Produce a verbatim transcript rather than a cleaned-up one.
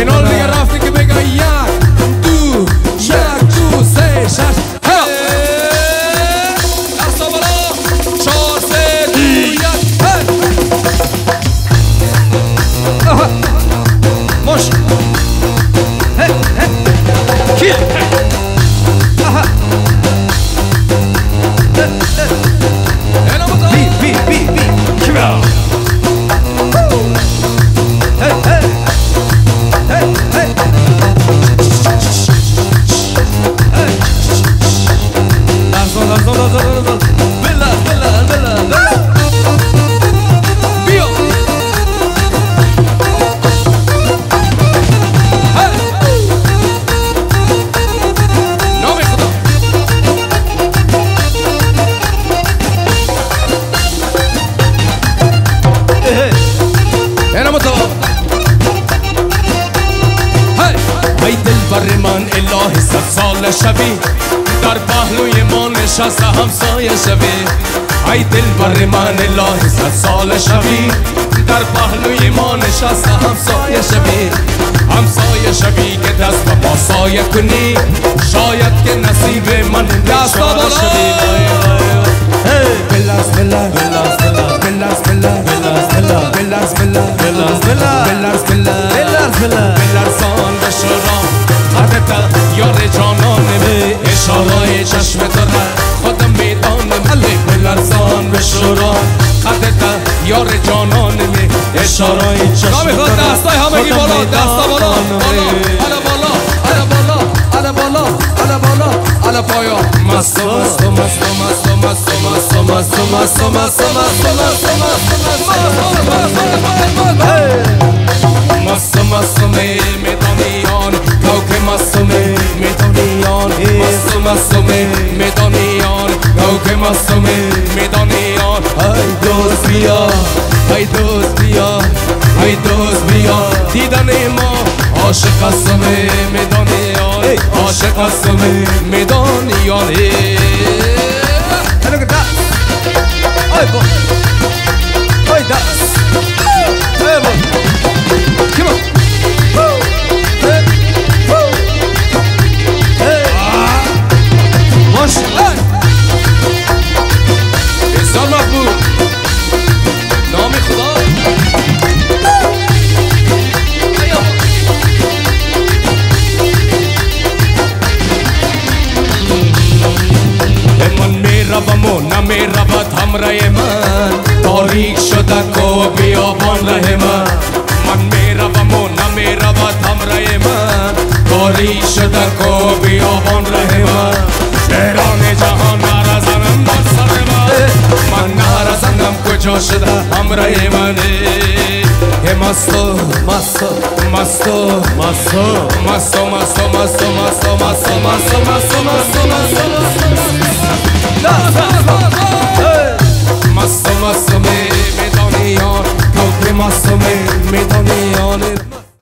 and all the rafting que me gaia tu já tu sejas hell arsobalo chose tuya hell mosh hell hell kill and I'm gonna be be be be come on ای دل بر من الله صد سال شبی در پهلوی ما نشست همسایه شبی همسایه شبی که دست به پا سایه کنی شاید که نصیب من دست بالا شبی بلاز بلاز بلاز بلاز بلاز بلاز بلاز بلرزان بشوران حدتا یار جانان به اشارای چشم دارد خودم میدانم علی بلرزان بشوران خدتا یار جانان به اشارای چشم دارد نامی خود دستای همگی بالا دستا بالا بالا بالا بالا بالا بالا بالا بالا بالا بالا پایا مستو مستو مستو مستو مستو مستو مستو مستو مستو مستو مستو مستو مستو مستو مستومه میدانیان مستو مستومه میدانیان گوگه مستومه میدانیان ای دوست بیا ای دوست بیا ای دوست بیا دیدن ما عاشق هستمه میدانیان عاشق هستمه میدانیان هلو که دست ای با ای دست ای با کمان It's all my food. No, me خدا. من میرم و من میرم و همراه من تاریک شده کو بیابان راه من من میرم و من میرم و همراه من تاریک شده کو بیابان راه من شهران جهان نارزنم در سر من من نارزنم کجا شده همراه منه مستو مستو مستو مستو مستو مستو مستو مستو